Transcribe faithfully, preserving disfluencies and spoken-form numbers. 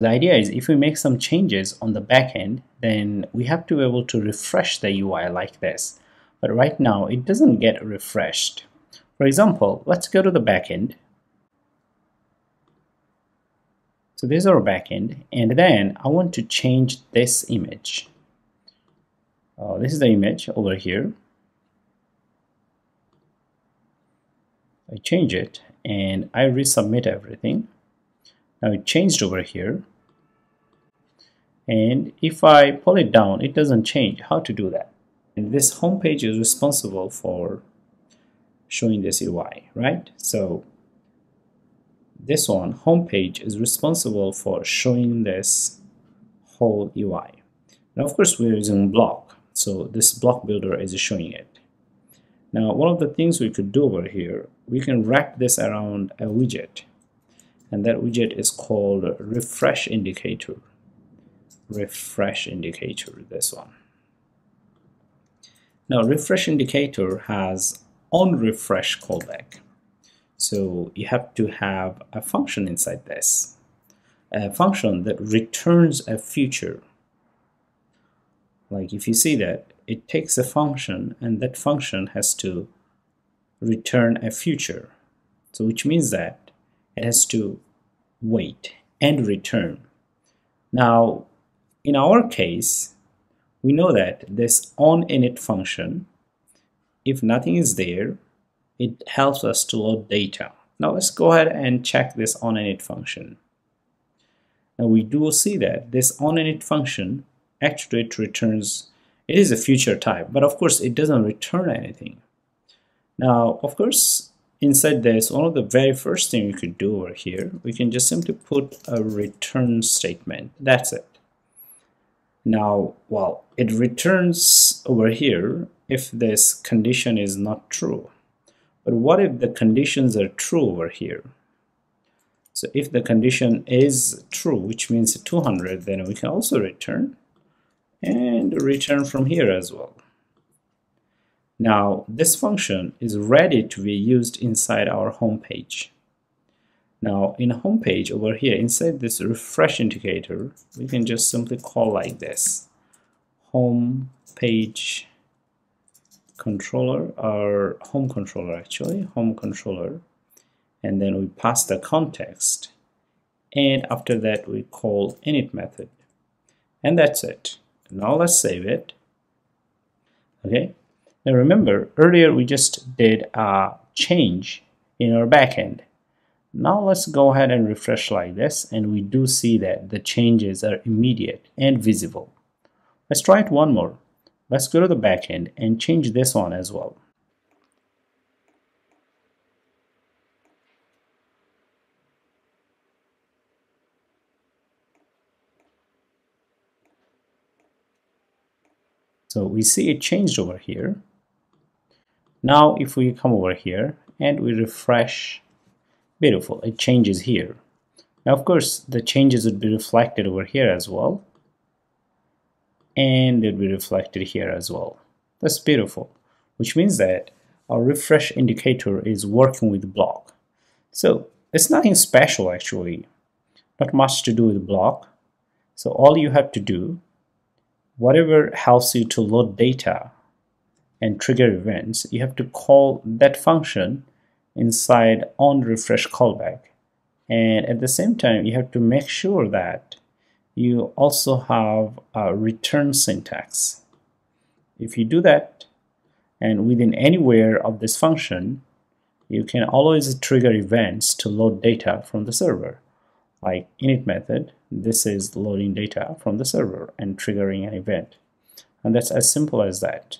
The idea is if we make some changes on the back end, then we have to be able to refresh the U I like this. But right now, it doesn't get refreshed. For example, let's go to the back end. So there's our back end, and then I want to change this image. Uh, this is the image over here. I change it and I resubmit everything. Now it changed over here. And if I pull it down, it doesn't change. How to do that? And this home page is responsible for showing this U I, right? So this one, home page, is responsible for showing this whole U I. Now, of course, we're using BLoC, so this BLoC builder is showing it. Now, one of the things we could do over here, we can wrap this around a widget, and that widget is called refresh indicator. Refresh indicator, this one. Now, refresh indicator has on_refresh callback. So you have to have a function inside this, a function that returns a feature. Like if you see that, it takes a function and that function has to return a feature. So which means that it has to wait and return. Now, in our case, we know that this on_init function, if nothing is there, it helps us to load data. Now let's go ahead and check this on_init function. Now we do see that this on_init function actually it returns, it is a feature type, but of course it doesn't return anything. Now, of course, inside this, one of the very first thing we could do over here, we can just simply put a return statement. That's it. Now, well, it returns over here if this condition is not true. But what if the conditions are true over here? So if the condition is true, which means two hundred, then we can also return and return from here as well. Now, this function is ready to be used inside our home page. Now, in home page over here, inside this refresh indicator, we can just simply call like this home page controller, or home controller actually, home controller, and then we pass the context, and after that we call init method, and that's it. Now let's save it. Okay, now remember earlier we just did a change in our backend. Now let's go ahead and refresh like this, and we do see that the changes are immediate and visible. Let's try it one more. Let's go to the backend and change this one as well. So we see it changed over here. Now if we come over here and we refresh, beautiful, it changes here. Now of course the changes would be reflected over here as well. And it'll be reflected here as well. That's beautiful, which means that our refresh indicator is working with BLoC. So it's nothing special actually, not much to do with BLoC. So all you have to do, whatever helps you to load data and trigger events, you have to call that function inside on_refresh callback. And at the same time, you have to make sure that you also have a return syntax. If you do that, and within anywhere of this function, you can always trigger events to load data from the server. Like init method, this is loading data from the server and triggering an event. And that's as simple as that.